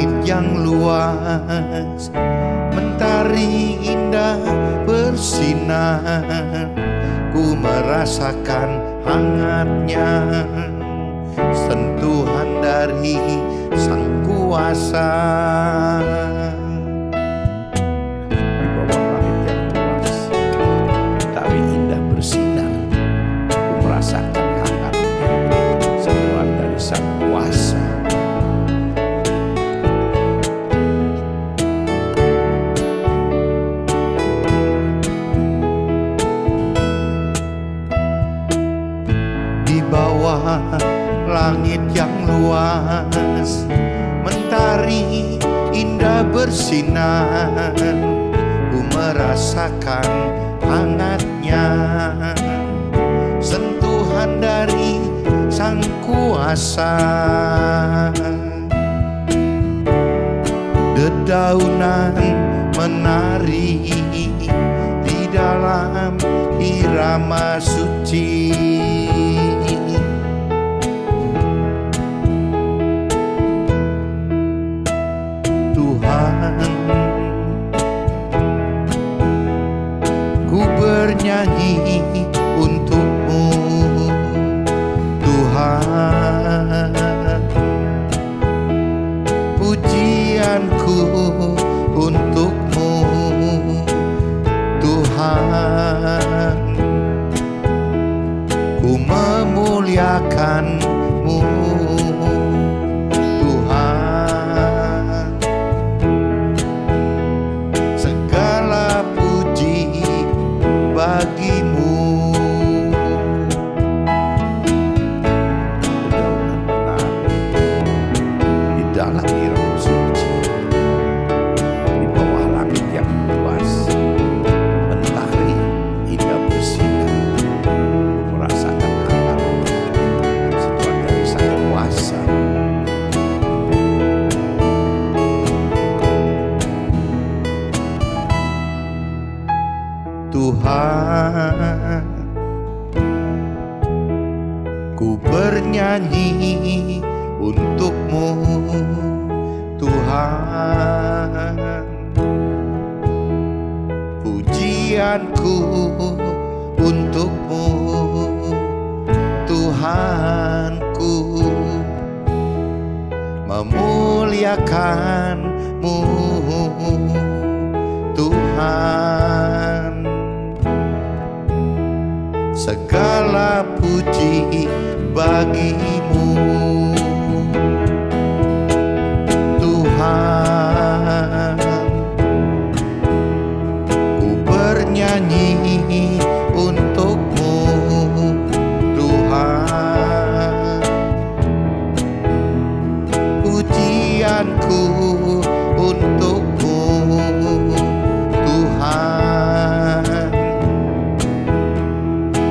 langit yang luas, mentari indah bersinar, ku merasakan hangatnya sentuhan dari Sang Kuasa. Di bawah langit yang luas, mentari indah bersinar, ku merasakan hangatnya sentuhan dari Sang Kuasa. Langit yang luas, mentari indah bersinar, ku merasakan hangatnya sentuhan dari Sang Kuasa. Dedaunan menari di dalam irama suci, ku bernyanyi untukmu Tuhan, pujianku untukmu Tuhan, ku memuliakanmu Tuhan. Segala puji bagimu. Di dalam irama suci, di bawah langit yang luas, mentari indah bersinar, merasakan hangatnya sentuhan dari Sang Kuasa. Tuhan, ku bernyanyi untukmu Tuhan, pujianku untukmu Tuhanku, memuliakanmu Tuhan. Segala puji bagimu Tuhan, ku bernyanyi untukmu Tuhan, pujianku untukmu Tuhan,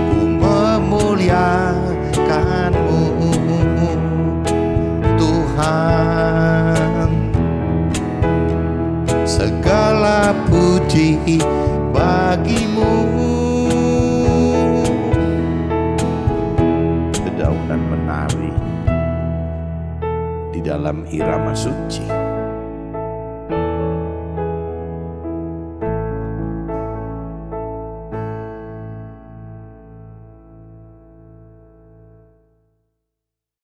ku memuliakanmu Tuhan. Segala puji bagimu. Dedaunan menari di dalam irama suci.